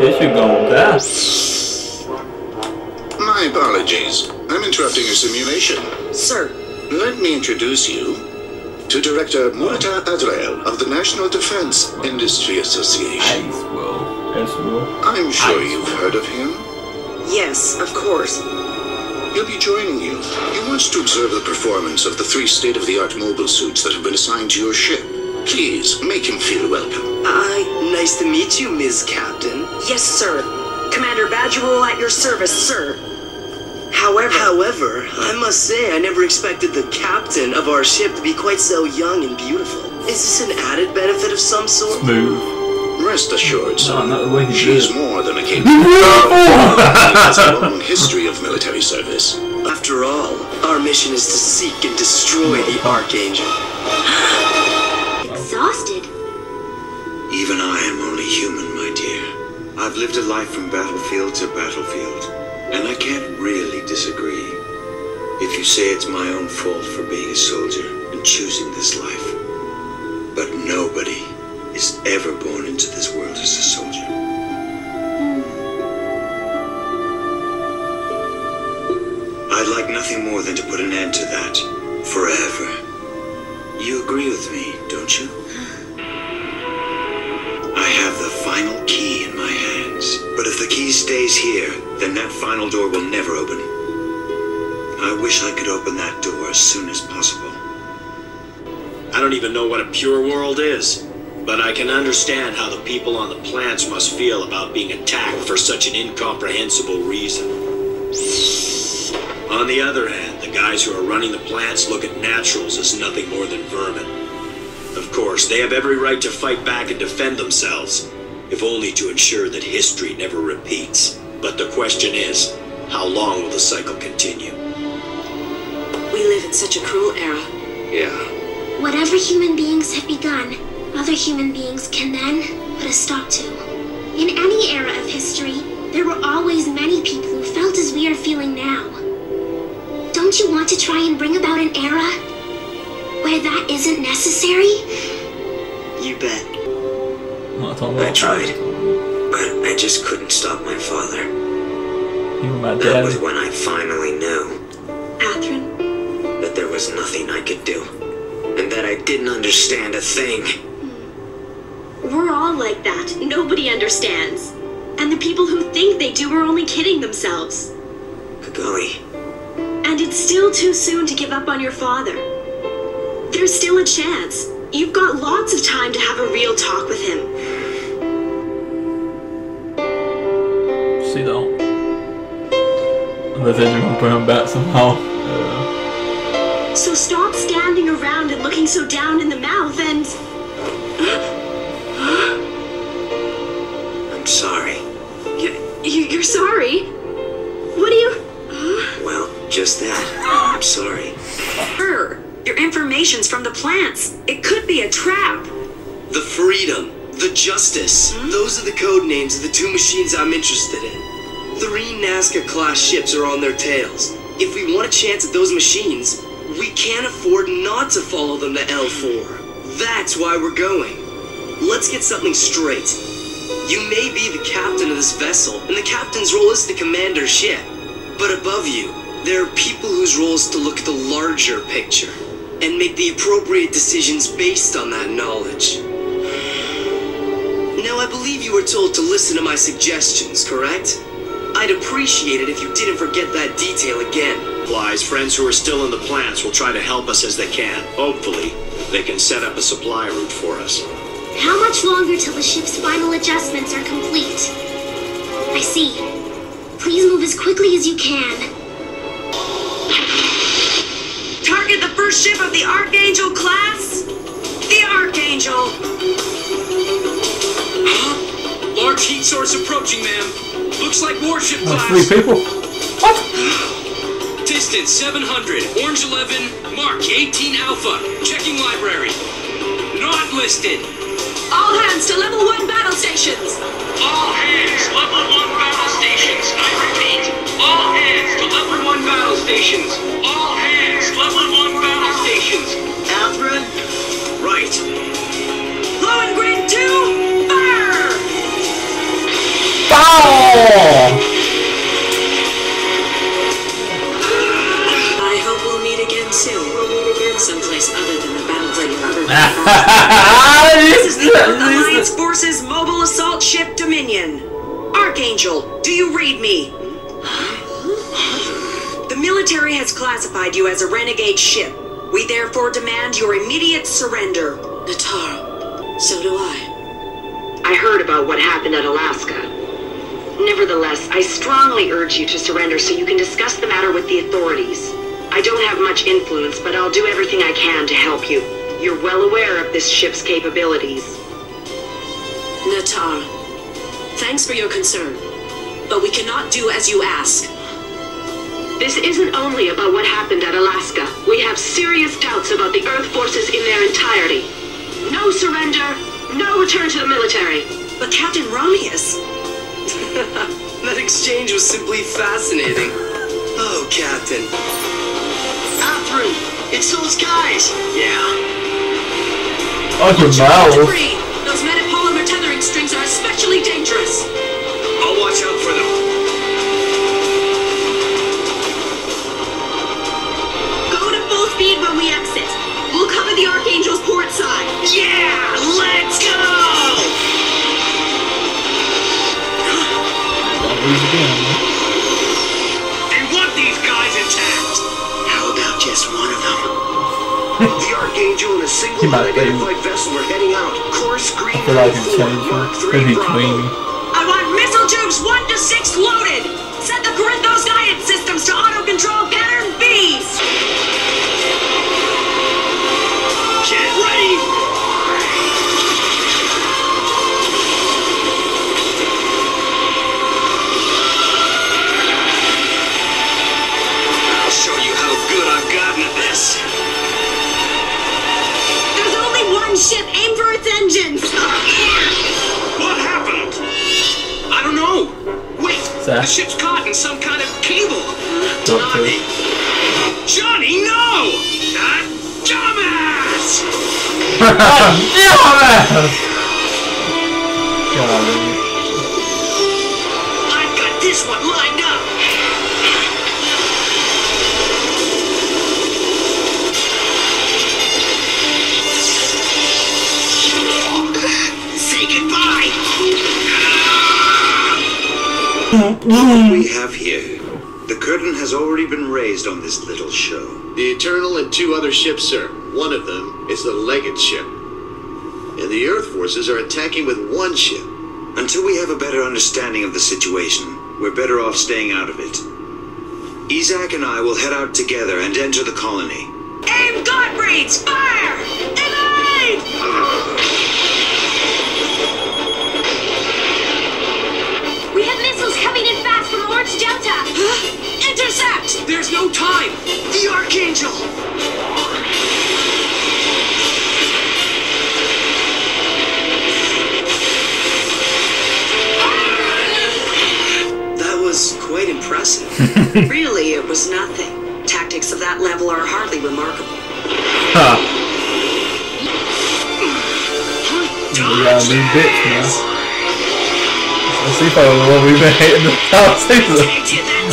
Here you go with that. My apologies. I'm interrupting your simulation. Sir. Let me introduce you to Director Murata Adrael of the National Defense Industry Association. I'm sure you've heard of him. Yes, of course. He'll be joining you. He wants to observe the performance of the 3 state-of-the-art mobile suits that have been assigned to your ship. Please, make him feel welcome. Nice to meet you, Ms. Captain. Yes, sir. Commander Badger will at your service, sir. However, I must say I never expected the captain of our ship to be quite so young and beautiful. Is this an added benefit of some sort? Smooth. Rest assured, sir. No, she's more than a capable. Has a long history of military service. After all, our mission is to seek and destroy the Archangel. Exhausted? Even I am only human, my dear. I've lived a life from battlefield to battlefield. And I can't really disagree. If you say it's my own fault for being a soldier and choosing this life. But nobody is ever born into this world as a soldier. I'd like nothing more than to put an end to that. Forever. You agree with me, don't you? I have the final key in my hands. But if the key stays here, then that final door will never open. I wish I could open that door as soon as possible. I don't even know what a pure world is, but I can understand how the people on the plants must feel about being attacked for such an incomprehensible reason. On the other hand, the guys who are running the plants look at naturals as nothing more than vermin. Of course, they have every right to fight back and defend themselves, if only to ensure that history never repeats. But the question is, how long will the cycle continue? We live in such a cruel era. Yeah. Whatever human beings have begun, other human beings can then put a stop to. In any era of history, there were always many people who felt as we are feeling now. Don't you want to try and bring about an era where that isn't necessary? You bet. I tried. But I just couldn't stop my father. You and my dad. That was when I finally knew, Athrun, that there was nothing I could do, and that I didn't understand a thing. We're all like that. Nobody understands, and the people who think they do are only kidding themselves. Kegui. And it's still too soon to give up on your father. There's still a chance. You've got lots of time to have a real talk with him. Unless anyone put him back somehow. So stop standing around and looking so down in the mouth and... I'm sorry. You're sorry? What do you... Well, just that. I'm sorry. Sir, your information's from the plants. It could be a trap. The freedom. The justice. Hmm? Those are the code names of the 2 machines I'm interested in. 3 Nazca-class ships are on their tails. If we want a chance at those machines, we can't afford not to follow them to L4. That's why we're going. Let's get something straight. You may be the captain of this vessel, and the captain's role is to command our ship. But above you, there are people whose role is to look at the larger picture and make the appropriate decisions based on that knowledge. Now, I believe you were told to listen to my suggestions, correct? I'd appreciate it if you didn't forget that detail again. Flies, friends who are still in the plants will try to help us as they can. Hopefully, they can set up a supply route for us. How much longer till the ship's final adjustments are complete? I see. Please move as quickly as you can. Target the first ship of the Archangel class. The Archangel. Large heat source approaching, ma'am. Looks like warship class. That's 3 people. What? Distance 700. Orange 11. Mark 18 Alpha. Checking library. Not listed. All hands to level 1 battle stations. All hands level 1 battle stations. I repeat. All hands to level 1 battle stations. All hands level 1 battle stations. Alfred. Right. Blue and green 2. Fire. This is the Alliance Force's mobile assault ship Dominion. Archangel, do you read me? The military has classified you as a renegade ship. We therefore demand your immediate surrender. Natarle, so do I. I heard about what happened at Alaska. Nevertheless, I strongly urge you to surrender so you can discuss the matter with the authorities. I don't have much influence, but I'll do everything I can to help you. You're well aware of this ship's capabilities. Natarle, thanks for your concern, but we cannot do as you ask. This isn't only about what happened at Alaska. We have serious doubts about the Earth forces in their entirety. No surrender, no return to the military. But Captain Ramius... That exchange was simply fascinating. Oh, Captain. Athrun, it's those guys. Yeah. Oh, watch out, debris. Those metapolymer tethering strings are especially dangerous. I'll watch out for them. Go to full speed when we exit. We'll cover the Archangel's port side. Yeah, let's go. They want these guys attacked. How about just one of them? The Archangel and a single unidentified vessel are heading out. Course green 4, York 3, Bravo. I want missile tubes 1 to 6 loaded. Set the Corinthos guidance systems to auto control pattern Bs. Get ready. There's only one ship. Aim for its engines. What happened? I don't know. Wait, the ship's caught in some kind of cable. Johnny, Johnny, no! That dumbass! I've got this one lined up. What we have here, the curtain has already been raised on this little show. The Eternal and 2 other ships, sir. One of them is the Legate ship. And the Earth forces are attacking with 1 ship. Until we have a better understanding of the situation, we're better off staying out of it. Yzak and I will head out together and enter the colony. Aim Godbreeds! Fire! Delayed! Delta! Intercept! There's no time! The Archangel! That was quite impressive. Really, it was nothing. Tactics of that level are hardly remarkable. Dodge this! Let's see if I will be hating them.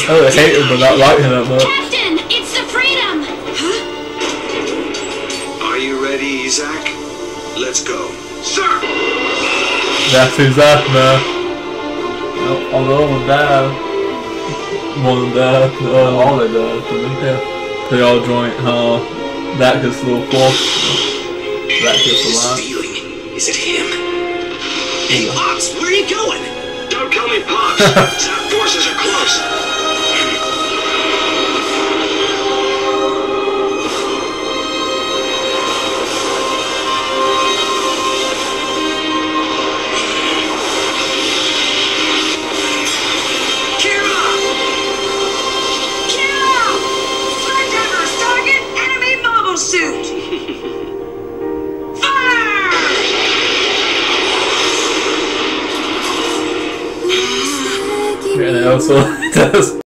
I would hate him, but not like him that much. Captain, it's the freedom! Huh? Are you ready, Yzak? Let's go. Sir! That's Yzak, man. Although I'm dead. One dead. All they dead, I think, yeah. They all joint, huh? That gets a little forced. That gets a lot. Is it him? Hey, Pops, where are you going? Don't call me Pops! Zap forces are close! Kira! Kira! Sledgehammers target enemy mobile suit! And it also does.